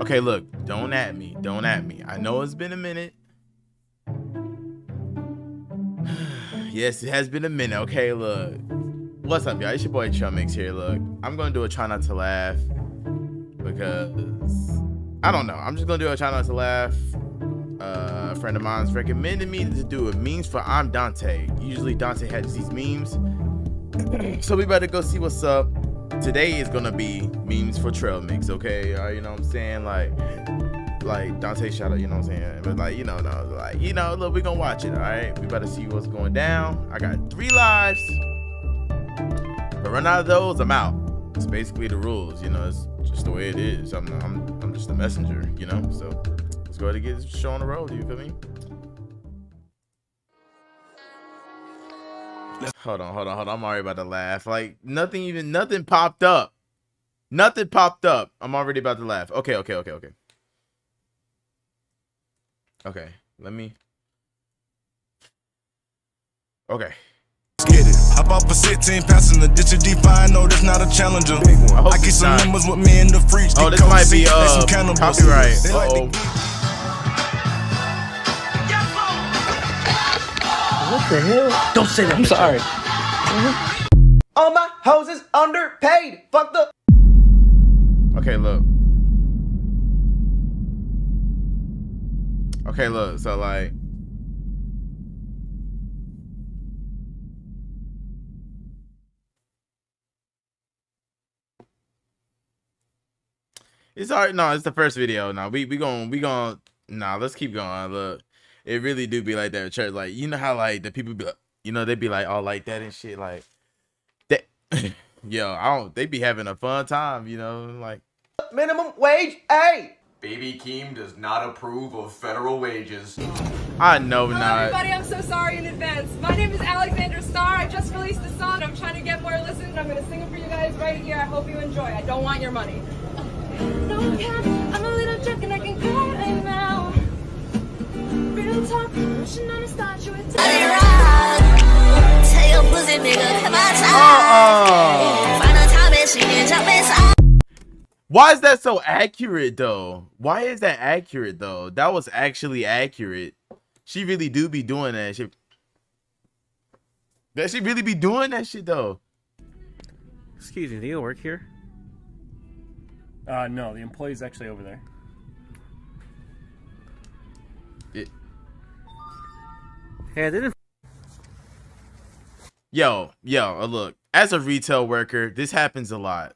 Okay, look, don't at me. Don't at me. I know it's been a minute. Yes, it has been a minute. Okay, look. What's up, y'all? It's your boy Chumix here. Look, I'm going to do a try not to laugh because I don't know. I'm just going to do a try not to laugh. A friend of mine's recommended me to do a memes for I'm Dante. Usually Dante has these memes. So we better go see what's up. Today is gonna be memes for trail mix, okay? You know what I'm saying? Like Dante shout out, you know what I'm saying? But like, you know, no, like, you know, look, we gonna watch it, all right? We better see what's going down. I got 3 lives, but run out of those, I'm out. It's basically the rules, you know. It's just the way it is. I'm just a messenger, you know. So let's go ahead and get this show on the road. You feel me? Hold on. I'm already about to laugh. Like, nothing popped up. Nothing popped up. I'm already about to laugh. Okay. Okay, let me. Okay. Get it. Hop off a 16 passenger. Ditch a D5. No, that's not a challenger. Big one. I keep some numbers with me in the fridge. Oh, this might be copyright. Uh-oh. What the hell? Don't say that. I'm sorry. All my hoes is underpaid. Fuck the. Okay, look. Okay, look. So like. It's alright. No, it's the first video. No, we gon'. Nah, let's keep going. Look. It really do be like that at church. Like, you know how, like, the people be like, you know, they be like, all like that and shit. Like, that. Yo, they be having a fun time, you know? Like, minimum wage, hey! Baby Keem does not approve of federal wages. I know not. Hello, everybody, I'm so sorry in advance. My name is Alexander Starr. I just released a song. I'm trying to get more listeners. I'm going to sing it for you guys right here. I hope you enjoy. I don't want your money. Don't care. I'm a little jerk and I can call it now. Talk, pushing on a statue with tell your pussy nigga, come on. Final time and she can jump inside. Why is that so accurate though? Why is that accurate though? That was actually accurate. She really do be doing that shit. That she really be doing that shit though. Excuse me, do you work here? No, the employee's actually over there. Hey, yo, look, as a retail worker, this happens a lot.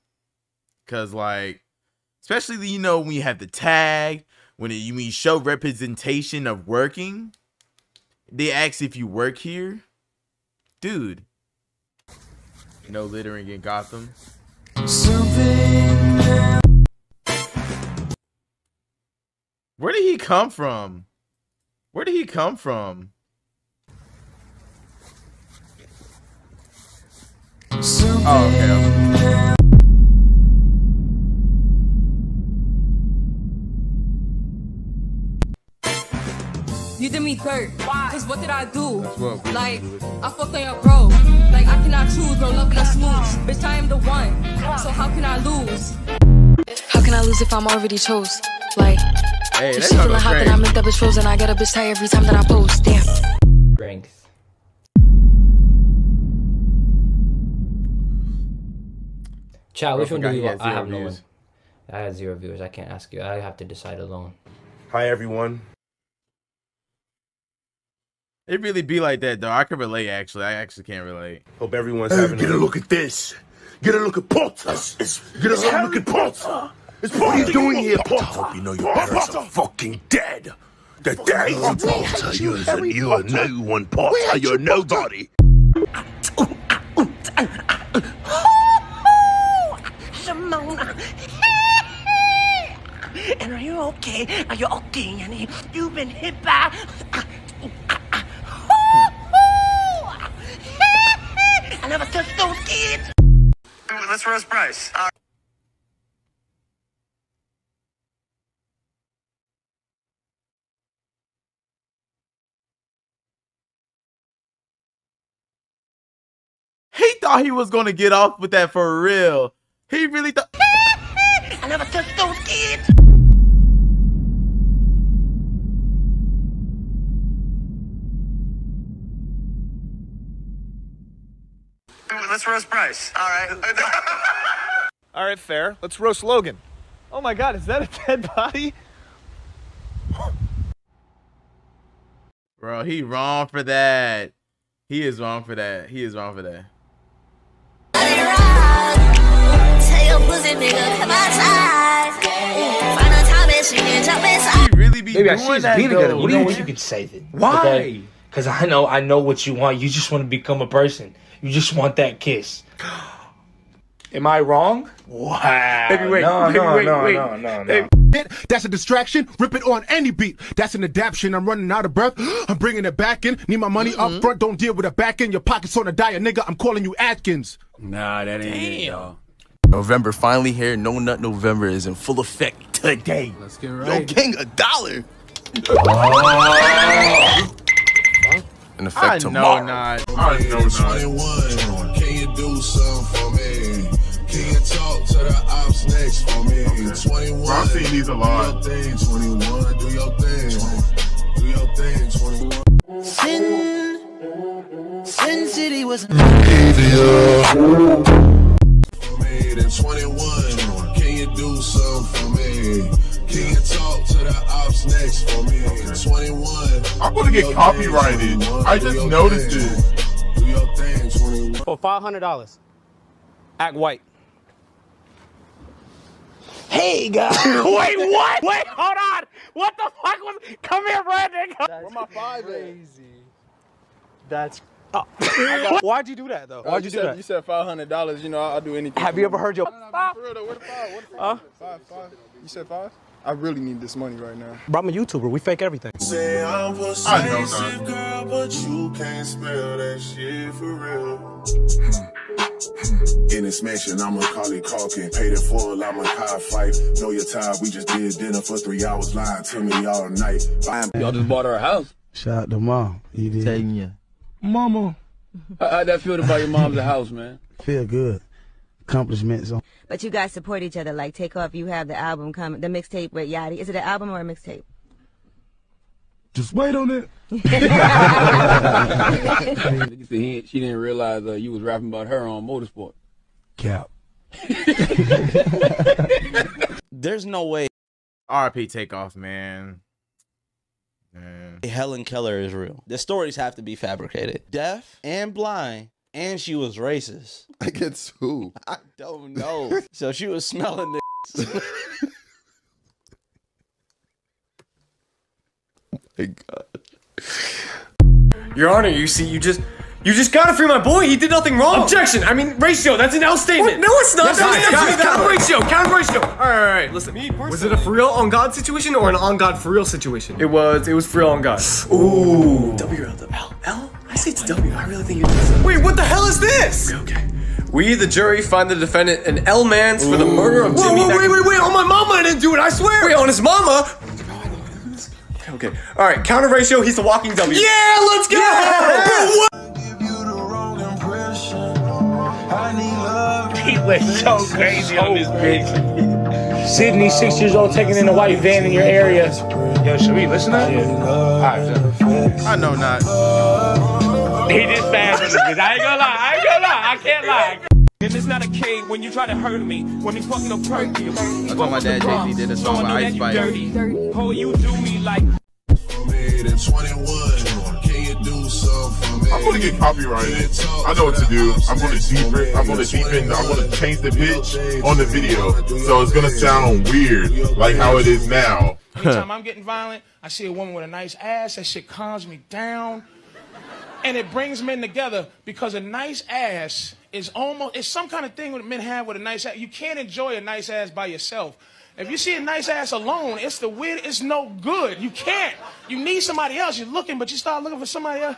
Cause like, especially, you know, when you have the tag, when you show representation of working, they ask if you work here. Dude. No littering in Gotham. Where did he come from? Where did he come from? Oh, okay. You did me dirt. Why? Cause what did I do? Like, I fucked on your bro. Like, I cannot choose, bro. Love cannot lose. Bitch, I am the one. So how can I lose? How can I lose if I'm already chose? Like, hey, she's feeling hot that I make that bitch frozen. I get a bitch high every time that I post. Damn. Ranks. Chat, which one do you want? I have no one. I have 0 viewers. I can't ask you. I have to decide alone. Hi, everyone. It really be like that, though. I can relate, actually. I actually can't relate. Hope everyone's having a look at this. Get a look at Potter. Get a look at Potter. What are you doing here, Potter? I hope you know your parents are fucking dead. They're dead. Potter, you are no one, Potter. You're nobody. And are you okay? Are you okay, Yanny? You've been hit by. I never touched those kids. Let's roast Bryce. He thought he was gonna get off with that for real. He really thought. I never touched those kids. roast Bryce. All right. All right, fair. Let's roast Logan. Oh my God, is that a dead body? Bro, he wrong for that. He is wrong for that. He is wrong for that. He really be doing that, though. You know what? You could save it. Why? Because I know what you want. You just want to become a person. You just want that kiss. Am I wrong? Wow. Baby, wait. No. That's a distraction. Rip it on any beat. That's an adaption. I'm running out of breath. I'm bringing it back in. Need my money up front. Don't deal with a back in. Your pockets on a diet, nigga. I'm calling you Atkins. Nah, that ain't it, y'all. November finally here. No Nut November is in full effect today. Let's get right. Yo, King, $1. In effect tomorrow. I know not. Can you do something for me? Can you talk to the ops next for me? Okay. 21. I've seen these a lot. Do your thing, 21. Do your thing. Do your thing, 21. Sin City was easier. 21. Can you do something for me? Can you talk to the ops next for me? 21. I'm gonna get copyrighted. I just noticed it. Do your thing, 21. For $500. Act white. Hey guys. Wait, what? Wait, hold on. What the fuck was? Come here, Brandon. Where my $5 crazy. That's. Oh. Why'd you do that though? Why'd you do that? You said $500. You know I'll do anything. Have you ever heard your? For real though, where the five? What the five? Five. You said $5? I really need this money right now. Bro, I'm a YouTuber. We fake everything. Say I was a girl, but you can't spell that shit for real. In this mansion, I'm a collie caulking. Paid it full, I'm a high fight. Know your time. We just did dinner for 3 hours. Lying to me all night. Y'all just bought her a house. Shout out to mom. You did. Taking you. Mama. How'd that feel about your mom's house, man? Feel good. Accomplishments. But you guys support each other. Like, Takeoff, you have the album coming, the mixtape with Yachty. Is it an album or a mixtape? Just wait on it. She didn't realize you was rapping about her on Motorsport. Cap. There's no way. R.P. Takeoff, man. Helen Keller is real. The stories have to be fabricated. Deaf and blind, and she was racist against who? I don't know. So she was smelling the oh my God. Your Honor, you see, you just gotta free my boy. He did nothing wrong. Objection. I mean, ratio. That's an L statement. What? No, it's not. Count ratio. All right. Listen. Was it a for real on God situation or an on God for real situation? It was for real on God. Ooh. W L L. I say it's W. I really think you did something. Wait. What the hell is this? Okay. We, the jury, find the defendant an L man's for the murder of Jimmy. Wait. On my mama, I didn't do it. I swear. Wait, on his mama. Okay. All right. Counter ratio. He's the walking W. Yeah. Let's go. Yeah. He was so crazy on this bitch. Sydney, 6 years old, taking in a white van in your area. Yo, should we listen to that? Yeah. Alright, I know not. He just bad because I ain't gonna lie. I can't lie. And it's not a cave when you try to hurt me. When you fucking approach you. That's why my dad Jay-Z did a song about Ice Spice. Oh, you do me like. I'm gonna get copyrighted. I know what to do. I'm gonna deepen. I'm gonna change the pitch on the video, so it's gonna sound weird, like how it is now. Anytime I'm getting violent, I see a woman with a nice ass. That shit calms me down, and it brings men together because a nice ass is it's some kind of thing that men have with a nice ass. You can't enjoy a nice ass by yourself. If you see a nice ass alone, it's no good. You can't. You need somebody else. You're looking, but you start looking for somebody else.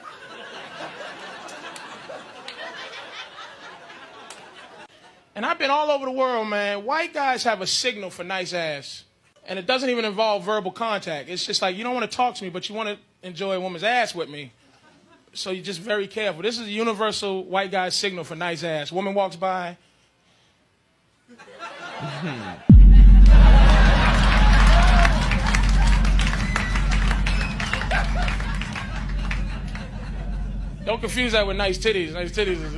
And I've been all over the world, man. White guys have a signal for nice ass. And it doesn't even involve verbal contact. It's just like, you don't want to talk to me, but you want to enjoy a woman's ass with me. So you're just very careful. This is a universal white guy signal for nice ass. Woman walks by. Don't confuse that with nice titties. Nice titties is...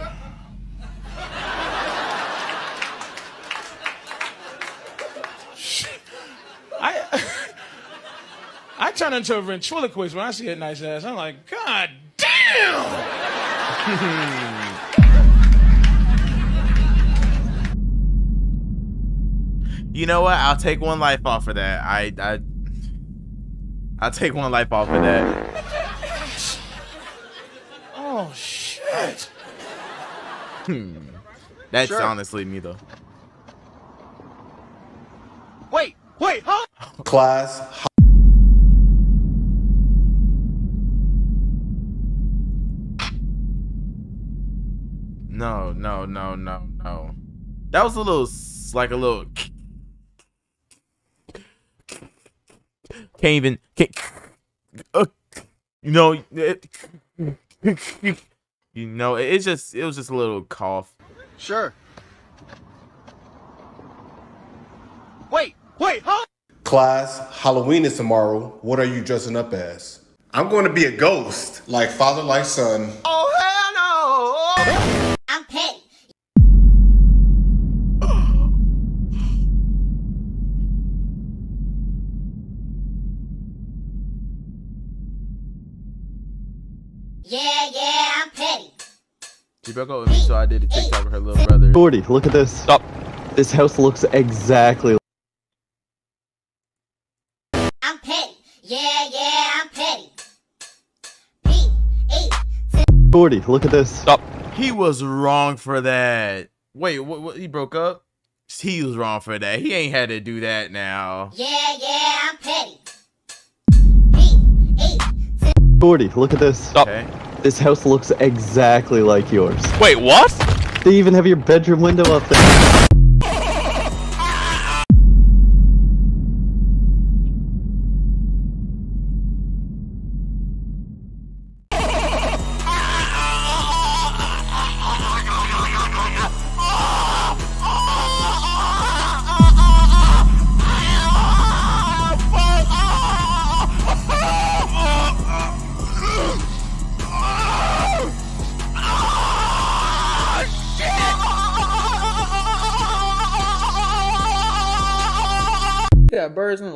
I turn into a ventriloquist when I see a nice ass. I'm like, God damn! You know what? I'll take one life off of that. I'll take one life off of that. Oh, shit. That's sure. Honestly me, though. Wait, wait, huh? Class. No, no, no, no, no. That was a little, like a little... Can't even, you know, you know, it's just, it was just a little cough. Sure. Wait, wait, huh? Class, Halloween is tomorrow. What are you dressing up as? I'm going to be a ghost, like father, like son. Oh, hell no! I'm petty. Yeah, yeah, I'm petty. She broke up with me, so I did a TikTok with her little brother. 40, look at this. Stop. This house looks exactly like... I'm petty. Yeah, yeah, I'm petty. P-E-T. 40, look at this. Stop. He was wrong for that. Wait, what? He broke up? He was wrong for that. He ain't had to do that now. Yeah, yeah, I'm petty. 40, look at this. Stop. Okay. This house looks exactly like yours. Wait, what? They even have your bedroom window up there. Birds in the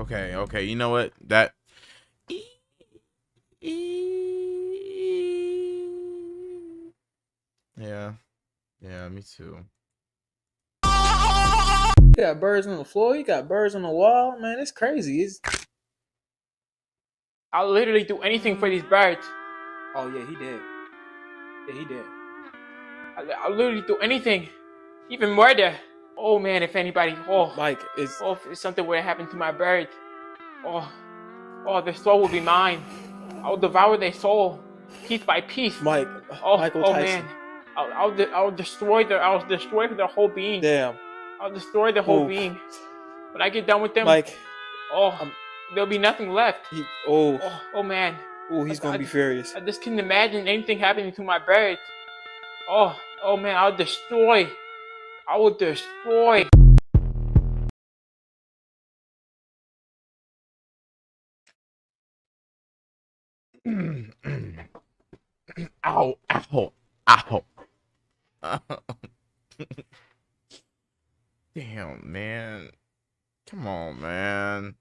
okay, okay, you know what? That yeah. Yeah, me too. You got birds on the floor, you got birds on the wall, man, it's crazy. It's I'll literally do anything for these birds. Oh yeah, he did. Yeah, he did. I'll literally do anything, even murder. Oh man, if anybody, oh, like, it's, oh, if something were to happen to my bird, oh, oh, their soul will be mine. I'll devour their soul, piece by piece. Mike, oh, Michael oh Tyson. Man, I'll destroy their, I'll destroy their whole being. Damn. I'll destroy their whole being. When I get done with them, Mike, oh. There'll be nothing left. He, oh. Oh, oh man. Oh, he's gonna be furious. I just couldn't imagine anything happening to my bird. Oh, oh man, I'll destroy. I will destroy. Ow, ow, ow. Damn, man. Come on, man.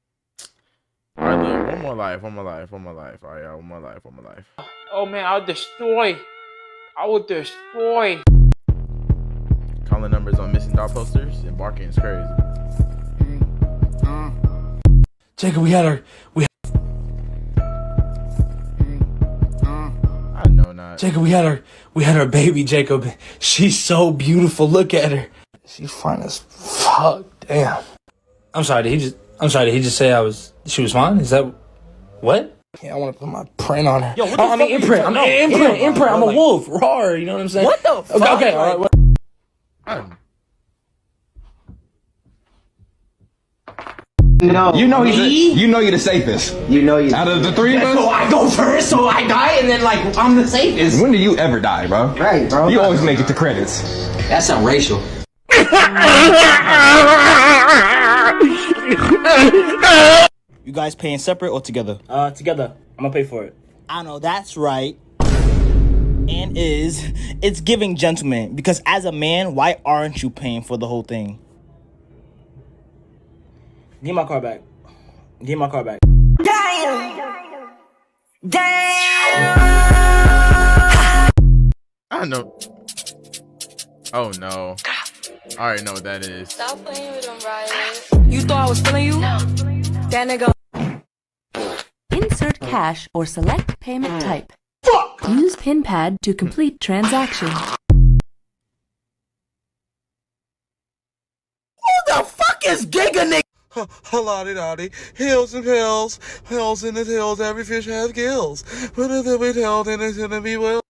All right, look, one more life, one more life, one more life. All right, one more life, one more life. Oh man, I'll destroy. I will destroy. Calling numbers on missing dog posters and barking is crazy. Jacob, I know not. Jacob, we had our baby, Jacob. She's so beautiful. Look at her. She's fine as fuck. Damn. I'm sorry. Did he just say she was fine? Is that what? Yeah, I want to put my print on her. Yo, what the fuck? I mean, imprint. I'm imprint. I'm a wolf. Roar. You know what I'm saying? What the fuck? Okay, all right. No. You know you know you're the safest. You know you. Out of the three of us, so I go first, so I die, and then like I'm the safest. When do you ever die, bro? Right, bro. You always make it to credits. That's not racial. You guys paying separate or together? Together. I'm gonna pay for it. I know that's right. And it's giving gentleman, because as a man, why aren't you paying for the whole thing? Give my car back. Give my car back. Damn. Damn. I know. Oh no. I already know what that is. Stop playing with them, Ryan. You thought I was feeling you? No. That nigga. Insert cash or select payment type. Fuck! Use pin pad to complete transaction. Who the fuck is Giga Nigga? Haladi dotty, hills and hills, hills and the hills, every fish has gills. But if it be held, then it's gonna be well.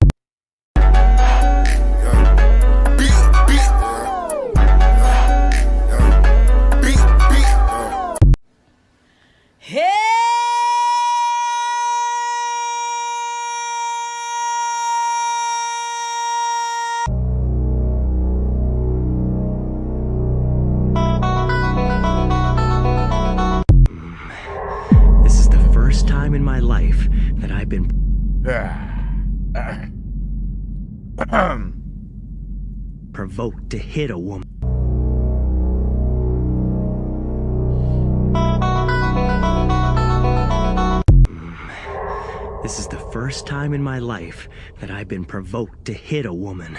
Provoked to hit a woman. This is the first time in my life that I've been provoked to hit a woman.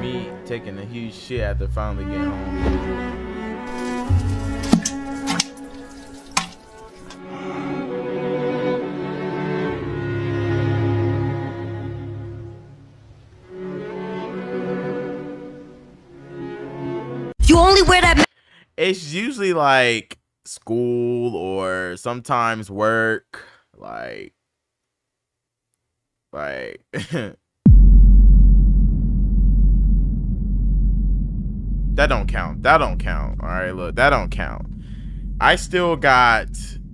Me taking a huge shit after finally getting home. It's usually like school or sometimes work, like that don't count. That don't count. All right, look, that don't count. I still got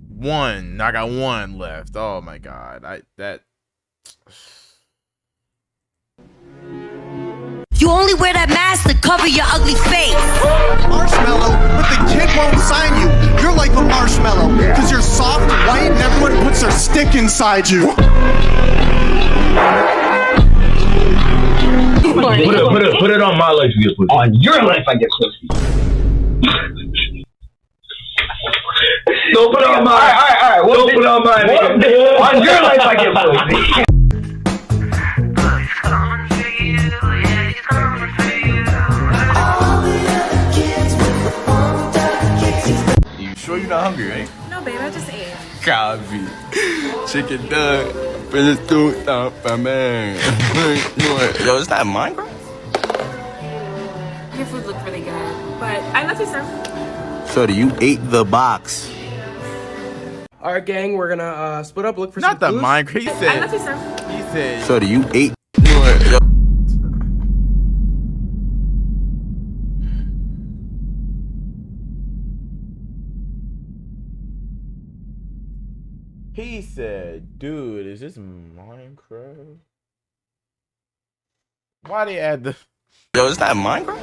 one. I got one left. Oh my God. You only wear that mask to cover your ugly face. Marshmallow, but the kid won't sign you. You're like a marshmallow, because you're soft, white, and everyone puts their stick inside you. Put it on my life, you get pussy. On your life, I get pussy. Don't put it on mine. All right. Don't put it on mine. On your life, I get pussy. Sure you're not hungry, right? No, babe, I just ate. Copy. Chicken duck. Yo, is that mine, bro? Your food looked really good, but I love you, sir. Shorty, you ate the box. All right, gang, we're gonna split up, look for not some food. Not the mine, he said. I love you, sir. He said. Shorty, you ate. He said, dude, is this Minecraft? Why they add the... Yo, is that Minecraft?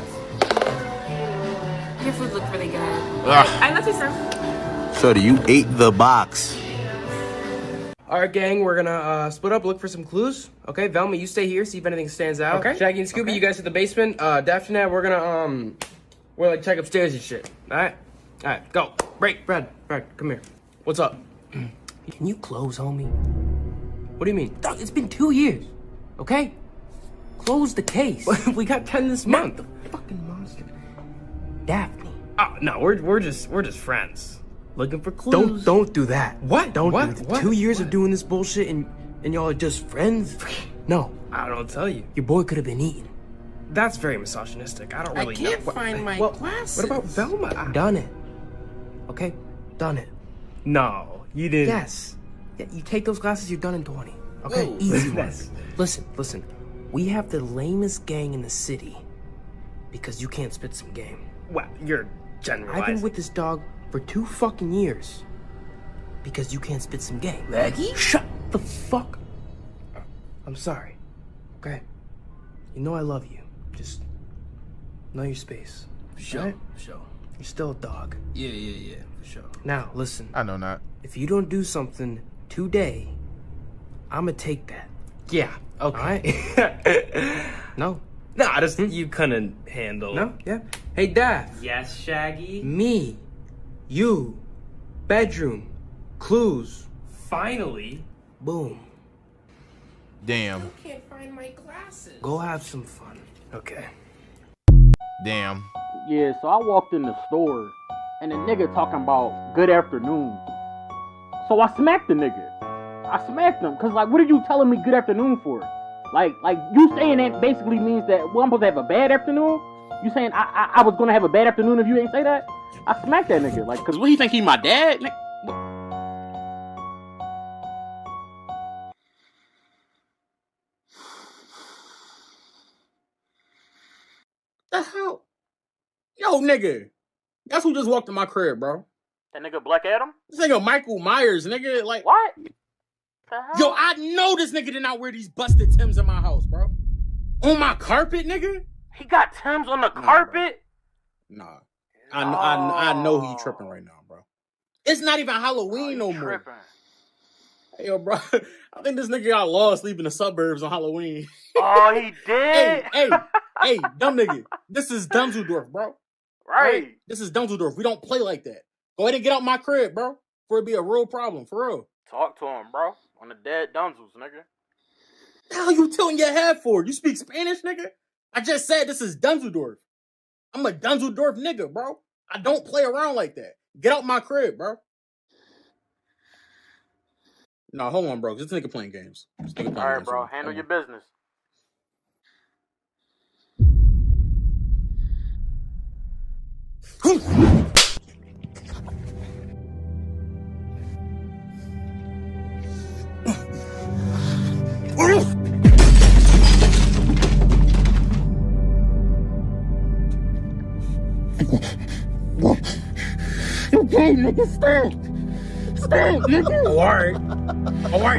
Your food looked really good. I love you, sir. Shorty, you ate the box. All right, gang, we're gonna split up, look for some clues. Okay, Velma, you stay here, see if anything stands out. Okay. Shaggy and Scooby, okay. You guys hit the basement. Daphne and I, we're gonna check upstairs and shit. All right? All right, go. Break, Brad, come here. What's up? Can you close, homie? What do you mean? It's been 2 years, okay? Close the case. We got 10 this month. The fucking monster, Daphne. Oh no, we're just friends looking for clues. Don't do that. What? Don't. What? Do that. What? 2 years what? Of doing this bullshit and y'all are just friends? No, I don't tell you. Your boy could have been eaten. That's very misogynistic. I don't really. I can't know. Find my glasses. What about Velma? Done it. Okay, done it. No. You did. Yes. Yeah, you take those glasses, you're done in 20. Okay? Ooh. Easy work. Listen. We have the lamest gang in the city because you can't spit some game. Well, you're generalizing. I've been with this dog for 2 fucking years because you can't spit some game. Maggie? Shut the fuck up. I'm sorry. Okay? You know I love you. Just know your space. For sure. You're still a dog. Yeah, for sure. Now, listen. I know not. If you don't do something today, I'm going to take that. Yeah. Okay. All right. No. No, I just, you couldn't handle. No, yeah. Hey, Daph. Yes, Shaggy? Me, you, bedroom, clues. Finally. Boom. Damn. I still can't find my glasses. Go have some fun. Okay. Damn. Yeah, so I walked in the store, and the nigga talking about good afternoon. So I smacked the nigga. I smacked him, because, like, what are you telling me good afternoon for? Like you saying that basically means that, well, I'm supposed to have a bad afternoon? You saying I was going to have a bad afternoon if you ain't say that? I smacked that nigga, like, because what do you think, he my dad? Like, the hell? Yo, nigga, that's who just walked in my crib, bro. That nigga Black Adam? This nigga Michael Myers, nigga, like... What? Yo, I know this nigga did not wear these busted Timbs in my house, bro. On my carpet, nigga? He got Timbs on the carpet? Bro. Nah. I know he tripping right now, bro. It's not even Halloween no more. Tripping. Hey, yo, bro, I think this nigga got lost sleeping in the suburbs on Halloween. Oh, he did? Hey, dumb nigga. This is Dunzeldorf, bro. Right. This is Dunzeldorf. We don't play like that. Go ahead and get out my crib, bro. For it be a real problem, for real. Talk to him, bro. On the dead Dunzels, nigga. The hell you tilting your head for? You speak Spanish, nigga? I just said this is Dunzeldorf. I'm a Dunzeldorf nigga, bro. I don't play around like that. Get out my crib, bro. Nah, hold on, bro. This nigga playing games. Alright, bro. Handle your business. Hey, nigga, stand! Stand, nigga! Alright,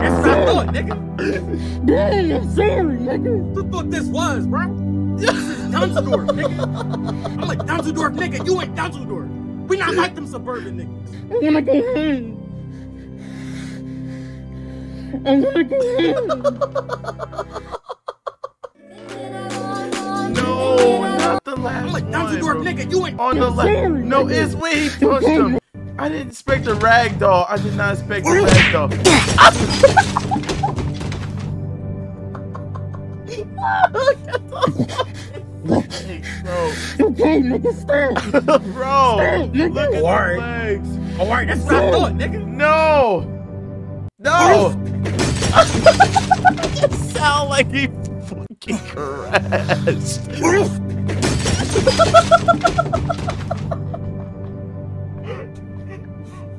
that's what I thought, nigga! Damn, sorry, nigga! You thought this was, bro? This is Dunzeldorf, nigga! I'm a Dunzeldorf nigga, you ain't Dunzeldorf! We not like them suburban niggas! I wanna go home! I wanna go home! I'm a Dunzeldorf nigga, you ain't on the left. No, it's when he pushed him. I didn't expect a rag doll. I did not expect a rag doll. Okay, nigga, stand. Bro, look at the legs. Alright, that's what I thought, nigga. No. You sound like he fucking crashed.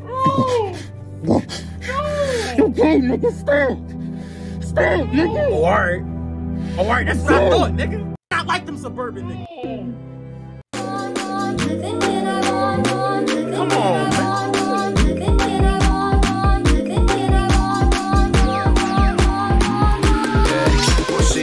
No. Okay, nigga, stand. Stand, nigga. Alright, that's what I thought, nigga. I like them suburban niggas. Come on, man.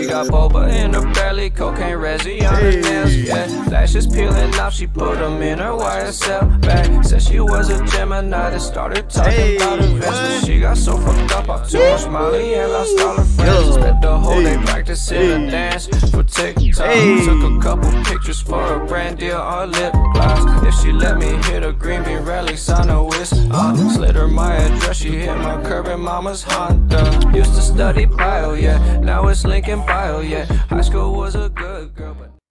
Got boba in her belly, cocaine resi on her nails, yeah. Lashes peeling off, she put them in her YSL bag. Said she was a Gemini that started talking about investments. She got so fucked up off too much Molly and lost all her friends. Spent the whole day practicing a dance for TikTok. Took a couple pictures for a brand deal on lip gloss. If she let me hit a green bean relics on a whisk, slid her my address, she hit my curb in mama's Honda. Used to study bio, yeah, now it's Lincoln bio. Yeah, high school was a good girl, but